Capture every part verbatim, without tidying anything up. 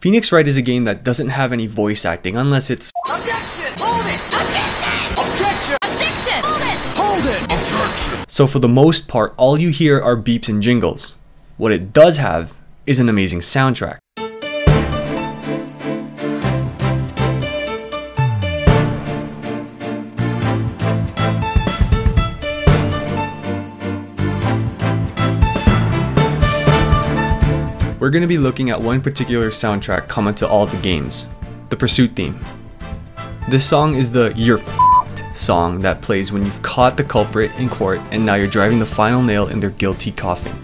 Phoenix Wright is a game that doesn't have any voice acting unless it's Objection! Hold it! Objection! Objection! Objection! Hold it! Hold it! Objection! So for the most part, all you hear are beeps and jingles. What it does have is an amazing soundtrack. We're going to be looking at one particular soundtrack common to all the games, the Pursuit theme. This song is the "You're F***ed" song that plays when you've caught the culprit in court and now you're driving the final nail in their guilty coffin.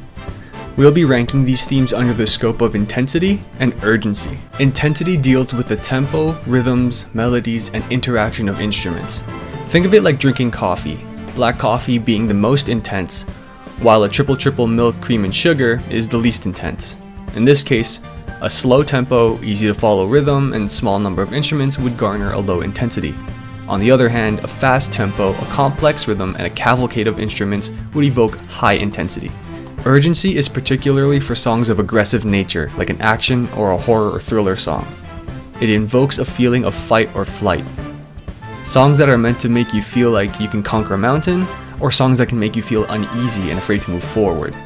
We'll be ranking these themes under the scope of intensity and urgency. Intensity deals with the tempo, rhythms, melodies, and interaction of instruments. Think of it like drinking coffee, black coffee being the most intense, while a triple triple milk, cream, and sugar is the least intense. In this case, a slow tempo, easy to follow rhythm, and small number of instruments would garner a low intensity. On the other hand, a fast tempo, a complex rhythm, and a cavalcade of instruments would evoke high intensity. Urgency is particularly for songs of aggressive nature, like an action or a horror or thriller song. It invokes a feeling of fight or flight. Songs that are meant to make you feel like you can conquer a mountain, or songs that can make you feel uneasy and afraid to move forward.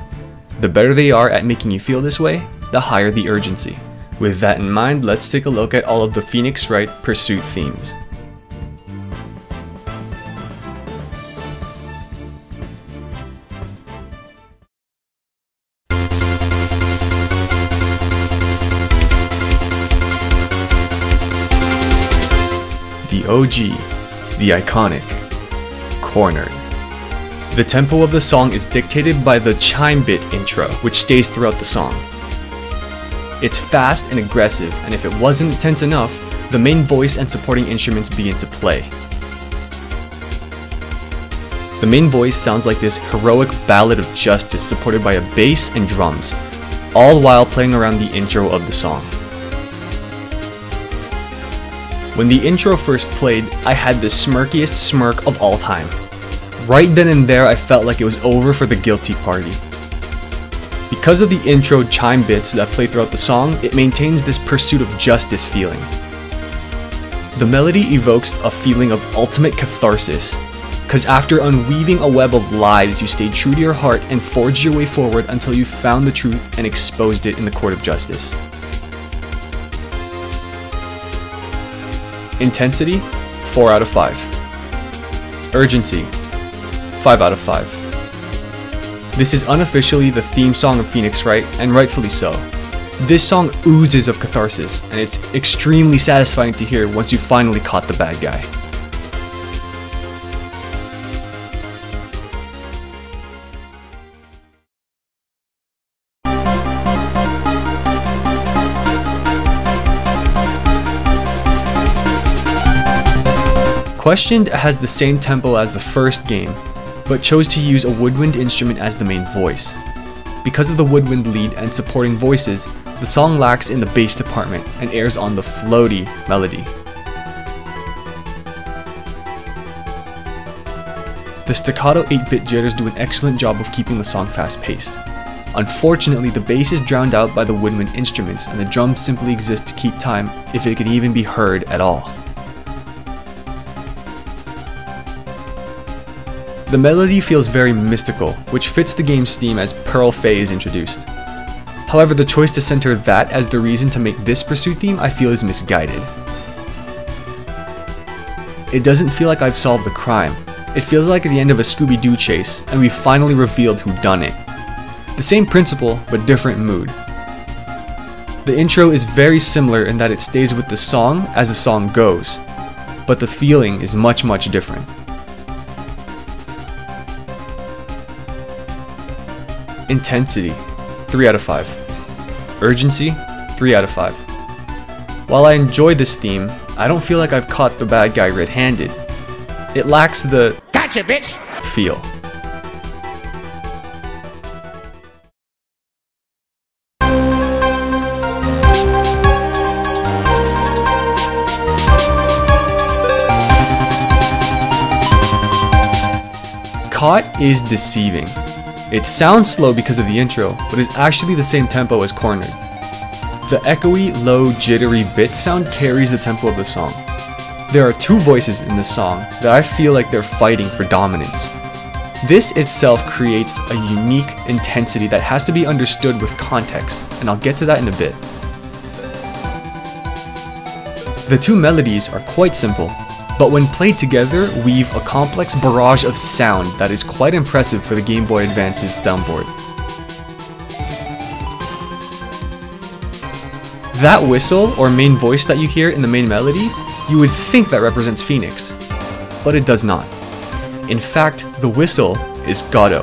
The better they are at making you feel this way, the higher the urgency. With that in mind, let's take a look at all of the Phoenix Wright Pursuit themes. The O G, the iconic, Cornered. The tempo of the song is dictated by the chime bit intro, which stays throughout the song. It's fast and aggressive, and if it wasn't intense enough, the main voice and supporting instruments begin to play. The main voice sounds like this heroic ballad of justice supported by a bass and drums, all while playing around the intro of the song. When the intro first played, I had the smirkiest smirk of all time. Right then and there, I felt like it was over for the guilty party. Because of the intro chime bits that play throughout the song, it maintains this pursuit of justice feeling. The melody evokes a feeling of ultimate catharsis, because after unweaving a web of lies, you stayed true to your heart and forged your way forward until you found the truth and exposed it in the court of justice. Intensity, four out of five. Urgency, five out of five. This is unofficially the theme song of Phoenix Wright, and rightfully so. This song oozes of catharsis, and it's extremely satisfying to hear once you finally caught the bad guy. Questioned has the same tempo as the first game, but chose to use a woodwind instrument as the main voice. Because of the woodwind lead and supporting voices, the song lacks in the bass department and airs on the floaty melody. The staccato eight bit jitters do an excellent job of keeping the song fast-paced. Unfortunately, the bass is drowned out by the woodwind instruments, and the drums simply exist to keep time if it can even be heard at all. The melody feels very mystical, which fits the game's theme as Pearl Faye is introduced. However, the choice to center that as the reason to make this Pursuit theme I feel is misguided. It doesn't feel like I've solved the crime. It feels like at the end of a Scooby-Doo chase, and we've finally revealed who done it. The same principle, but different mood. The intro is very similar in that it stays with the song as the song goes, but the feeling is much, much different. Intensity, three out of five. Urgency, three out of five. While I enjoy this theme, I don't feel like I've caught the bad guy red-handed. It lacks the "Gotcha, bitch!" feel. Caught is deceiving. It sounds slow because of the intro, but is actually the same tempo as Cornered. The echoey, low, jittery bit sound carries the tempo of the song. There are two voices in this song that I feel like they're fighting for dominance. This itself creates a unique intensity that has to be understood with context, and I'll get to that in a bit. The two melodies are quite simple, but when played together, weave a complex barrage of sound that is quite impressive for the Game Boy Advance's soundboard. That whistle or main voice that you hear in the main melody, you would think that represents Phoenix, but it does not. In fact, the whistle is Gato.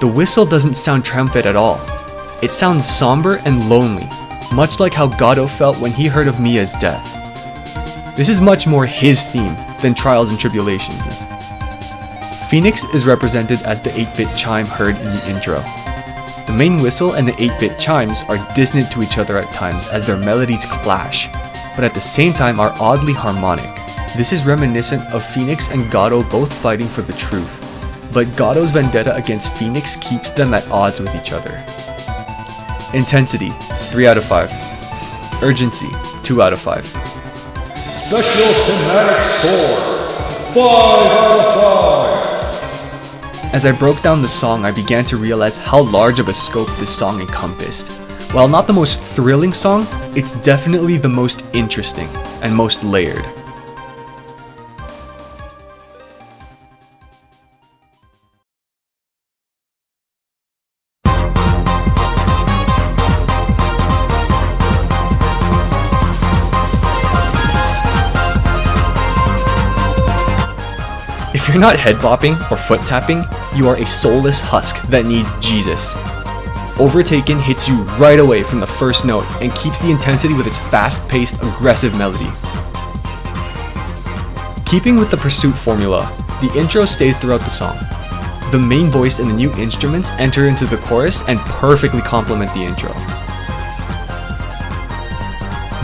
The whistle doesn't sound triumphant at all. It sounds somber and lonely, much like how Gato felt when he heard of Mia's death. This is much more his theme than Trials and Tribulations is. Phoenix is represented as the eight bit chime heard in the intro. The main whistle and the eight bit chimes are dissonant to each other at times as their melodies clash, but at the same time are oddly harmonic. This is reminiscent of Phoenix and Gato both fighting for the truth, but Gato's vendetta against Phoenix keeps them at odds with each other. Intensity, three out of five. Urgency, two out of five. Special Thematic Sword, five out of five! As I broke down the song, I began to realize how large of a scope this song encompassed. While not the most thrilling song, it's definitely the most interesting and most layered. If you're not head bopping or foot tapping, you are a soulless husk that needs Jesus. Overtaken hits you right away from the first note and keeps the intensity with its fast-paced, aggressive melody. Keeping with the pursuit formula, the intro stays throughout the song. The main voice and the new instruments enter into the chorus and perfectly complement the intro.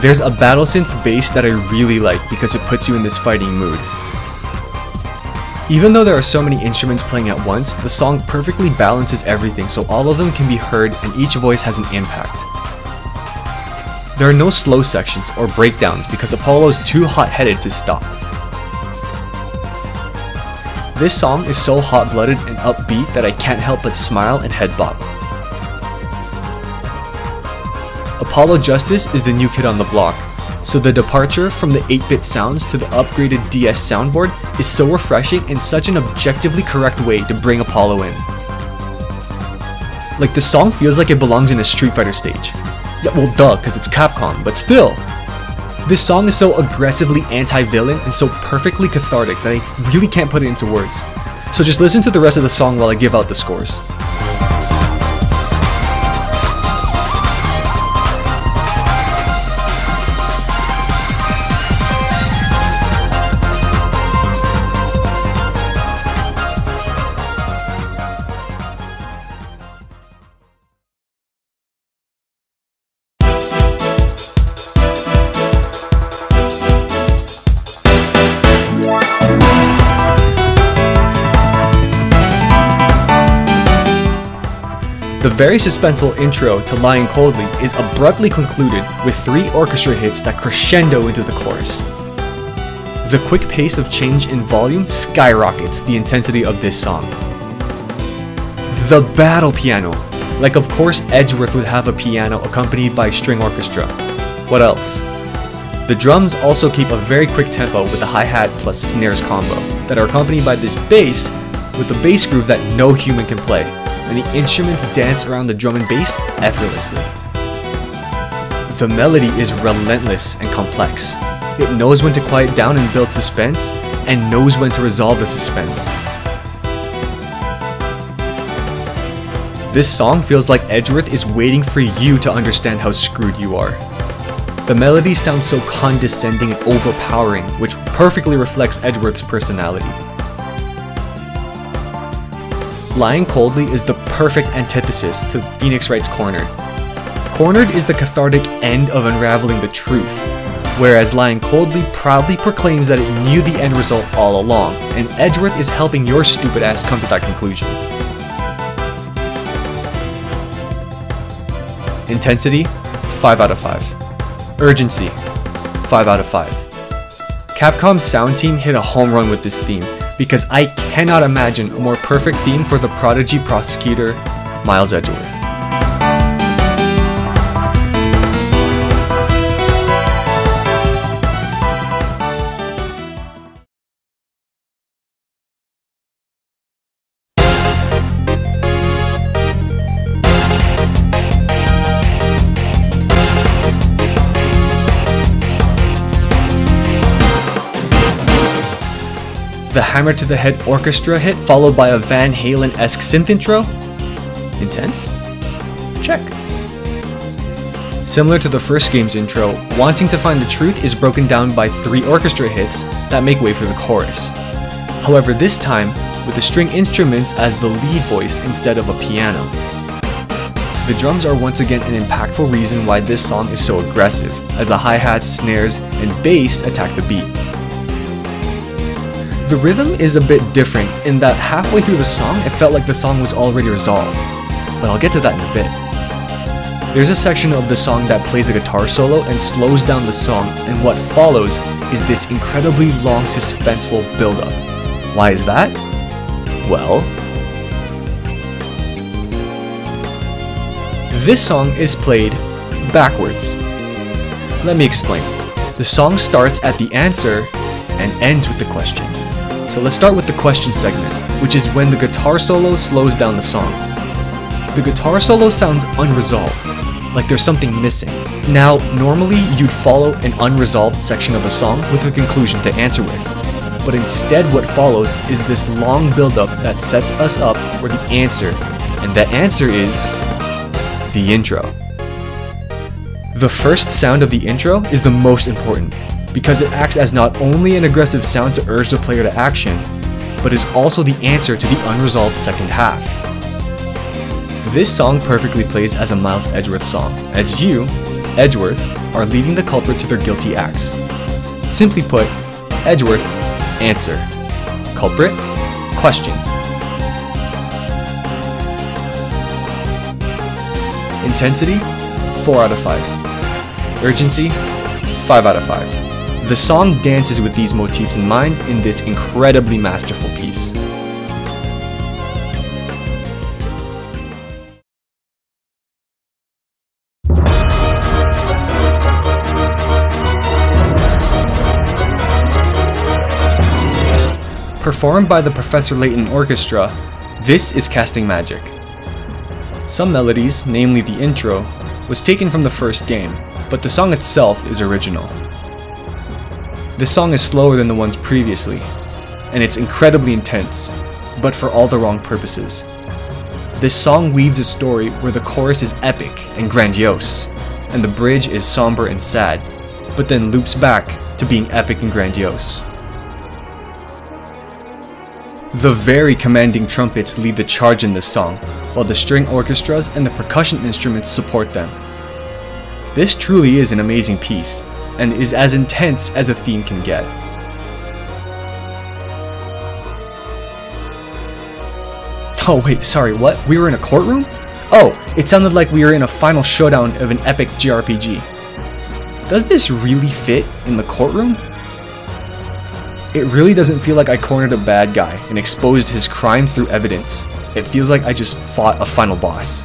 There's a battle synth bass that I really like because it puts you in this fighting mood. Even though there are so many instruments playing at once, the song perfectly balances everything so all of them can be heard and each voice has an impact. There are no slow sections or breakdowns because Apollo's too hot-headed to stop. This song is so hot-blooded and upbeat that I can't help but smile and head bop. Apollo Justice is the new kid on the block. So the departure from the eight bit sounds to the upgraded D S soundboard is so refreshing and such an objectively correct way to bring Apollo in. Like, the song feels like it belongs in a Street Fighter stage. Yeah, well duh, cause it's Capcom, but still! This song is so aggressively anti-villain and so perfectly cathartic that I really can't put it into words. So just listen to the rest of the song while I give out the scores. The very suspenseful intro to Lying Coldly is abruptly concluded with three orchestra hits that crescendo into the chorus. The quick pace of change in volume skyrockets the intensity of this song. The battle piano. Like, of course Edgeworth would have a piano accompanied by string orchestra. What else? The drums also keep a very quick tempo with the hi-hat plus snares combo that are accompanied by this bass with a bass groove that no human can play, and the instruments dance around the drum and bass effortlessly. The melody is relentless and complex. It knows when to quiet down and build suspense, and knows when to resolve the suspense. This song feels like Edgeworth is waiting for you to understand how screwed you are. The melody sounds so condescending and overpowering, which perfectly reflects Edgeworth's personality. Lying Coldly is the perfect antithesis to Phoenix Wright's Cornered. Cornered is the cathartic end of unraveling the truth, whereas Lying Coldly proudly proclaims that it knew the end result all along, and Edgeworth is helping your stupid ass come to that conclusion. five out of five. Urgency, five out of five. Capcom's sound team hit a home run with this theme, because I cannot imagine a more perfect theme for the prodigy prosecutor, Miles Edgeworth. The Hammer to the Head orchestra hit followed by a Van Halen-esque synth intro? Intense? Check. Similar to the first game's intro, Wanting to Find the Truth is broken down by three orchestra hits that make way for the chorus. However, this time, with the string instruments as the lead voice instead of a piano. The drums are once again an impactful reason why this song is so aggressive, as the hi-hats, snares, and bass attack the beat. The rhythm is a bit different in that halfway through the song it felt like the song was already resolved, but I'll get to that in a bit. There's a section of the song that plays a guitar solo and slows down the song, and what follows is this incredibly long suspenseful build-up. Why is that? Well, this song is played backwards. Let me explain. The song starts at the answer and ends with the question. So let's start with the question segment, which is when the guitar solo slows down the song. The guitar solo sounds unresolved, like there's something missing. Now, normally you'd follow an unresolved section of a song with a conclusion to answer with, but instead what follows is this long build-up that sets us up for the answer, and that answer is the intro. The first sound of the intro is the most important, because it acts as not only an aggressive sound to urge the player to action, but is also the answer to the unresolved second half. This song perfectly plays as a Miles Edgeworth song, as you, Edgeworth, are leading the culprit to their guilty acts. Simply put, Edgeworth, answer. Culprit, questions. Intensity, four out of five. Urgency, five out of five. The song dances with these motifs in mind in this incredibly masterful piece. Performed by the Professor Layton Orchestra, this is Casting Magic. Some melodies, namely the intro, was taken from the first game, but the song itself is original. This song is slower than the ones previously, and it's incredibly intense, but for all the wrong purposes. This song weaves a story where the chorus is epic and grandiose, and the bridge is somber and sad, but then loops back to being epic and grandiose. The very commanding trumpets lead the charge in this song, while the string orchestras and the percussion instruments support them. This truly is an amazing piece, and is as intense as a theme can get. Oh wait, sorry, what? We were in a courtroom? Oh, it sounded like we were in a final showdown of an epic J R P G. Does this really fit in the courtroom? It really doesn't feel like I cornered a bad guy and exposed his crime through evidence. It feels like I just fought a final boss.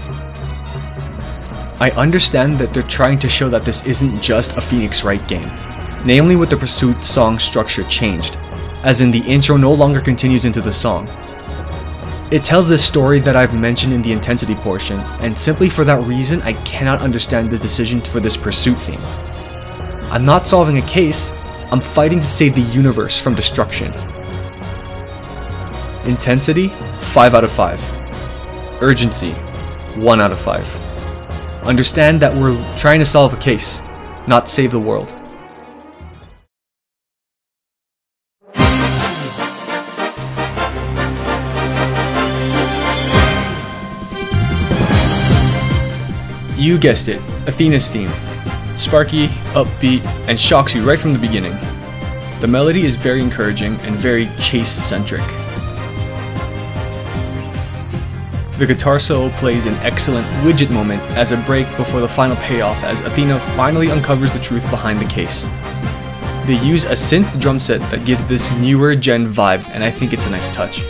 I understand that they're trying to show that this isn't just a Phoenix Wright game, namely with the Pursuit song structure changed, as in the intro no longer continues into the song. It tells this story that I've mentioned in the intensity portion, and simply for that reason I cannot understand the decision for this Pursuit theme. I'm not solving a case, I'm fighting to save the universe from destruction. Intensity, five out of five. Urgency, one out of five. Understand that we're trying to solve a case, not save the world. You guessed it, Athena's theme. Sparky, upbeat, and shocks you right from the beginning. The melody is very encouraging and very chase-centric. The guitar solo plays an excellent widget moment as a break before the final payoff as Athena finally uncovers the truth behind the case. They use a synth drum set that gives this newer gen vibe, and I think it's a nice touch.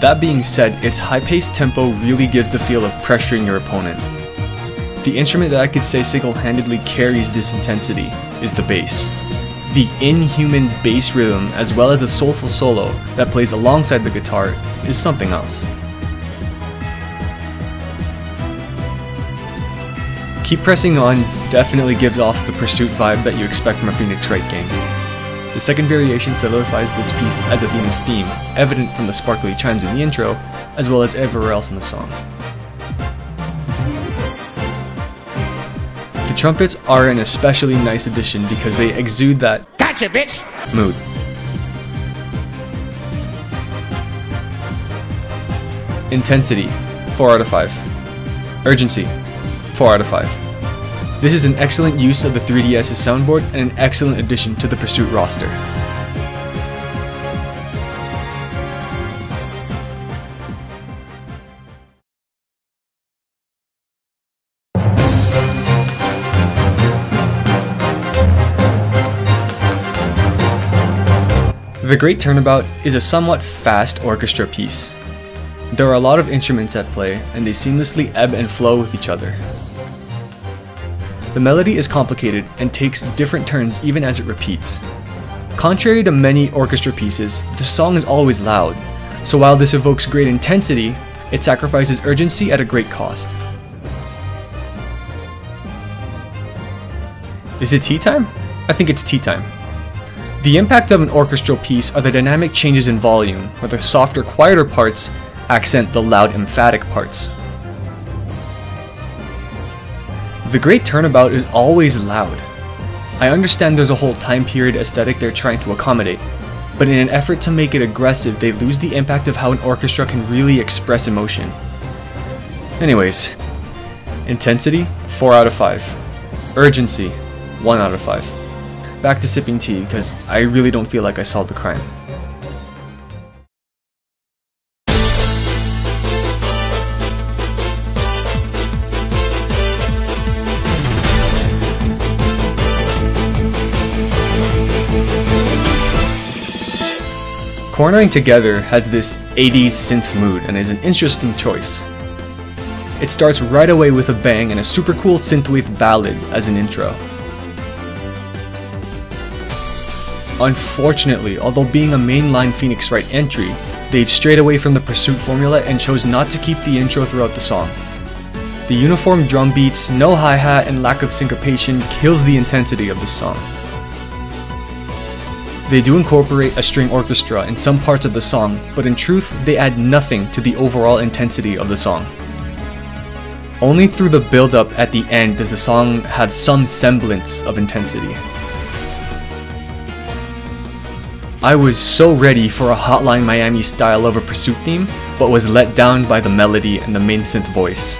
That being said, its high-paced tempo really gives the feel of pressuring your opponent. The instrument that I could say single-handedly carries this intensity is the bass. The inhuman bass rhythm, as well as a soulful solo that plays alongside the guitar, is something else. Keep Pressing On definitely gives off the Pursuit vibe that you expect from a Phoenix Wright game. The second variation solidifies this piece as Athena's theme, evident from the sparkly chimes in the intro, as well as everywhere else in the song. The trumpets are an especially nice addition because they exude that "Gotcha, bitch!" mood. Intensity, four out of five. Urgency, four out of five. This is an excellent use of the three D S's soundboard and an excellent addition to the Pursuit roster. The Great Turnabout is a somewhat fast orchestra piece. There are a lot of instruments at play, and they seamlessly ebb and flow with each other. The melody is complicated and takes different turns even as it repeats. Contrary to many orchestra pieces, the song is always loud, so while this evokes great intensity, it sacrifices urgency at a great cost. Is it tea time? I think it's tea time. The impact of an orchestral piece are the dynamic changes in volume, where the softer, quieter parts accent the loud, emphatic parts. The Great Turnabout is always loud. I understand there's a whole time period aesthetic they're trying to accommodate, but in an effort to make it aggressive, they lose the impact of how an orchestra can really express emotion. Anyways, intensity, four out of five. Urgency, one out of five. Back to sipping tea, because I really don't feel like I solved the crime. Cornering Together has this eighties synth mood and is an interesting choice. It starts right away with a bang and a super cool synthwave ballad as an intro. Unfortunately, although being a mainline Phoenix Wright entry, they've strayed away from the Pursuit formula and chose not to keep the intro throughout the song. The uniform drum beats, no hi-hat, and lack of syncopation kills the intensity of the song. They do incorporate a string orchestra in some parts of the song, but in truth, they add nothing to the overall intensity of the song. Only through the build-up at the end does the song have some semblance of intensity. I was so ready for a Hotline Miami style of a Pursuit theme, but was let down by the melody and the main synth voice.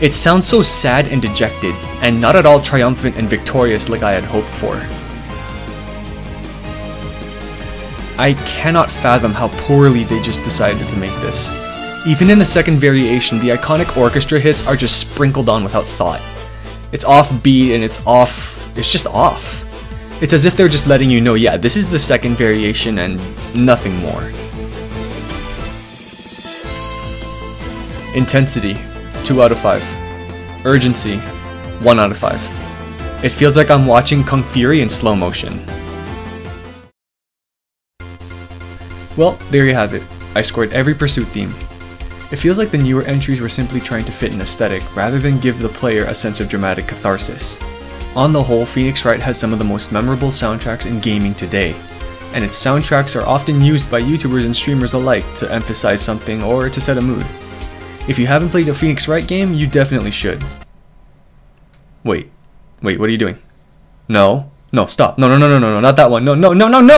It sounds so sad and dejected, and not at all triumphant and victorious like I had hoped for. I cannot fathom how poorly they just decided to make this. Even in the second variation, the iconic orchestra hits are just sprinkled on without thought. It's offbeat and it's off... it's just off. It's as if they're just letting you know, yeah, this is the second variation and nothing more. Intensity, two out of five. Urgency, one out of five. It feels like I'm watching Kung Fury in slow motion. Well, there you have it. I scored every Pursuit theme. It feels like the newer entries were simply trying to fit an aesthetic rather than give the player a sense of dramatic catharsis. On the whole, Phoenix Wright has some of the most memorable soundtracks in gaming today, and its soundtracks are often used by YouTubers and streamers alike to emphasize something or to set a mood. If you haven't played a Phoenix Wright game, you definitely should. Wait, wait, what are you doing? No, no, stop. No, no, no, no, no, no, not that one. No, no, no, no, no!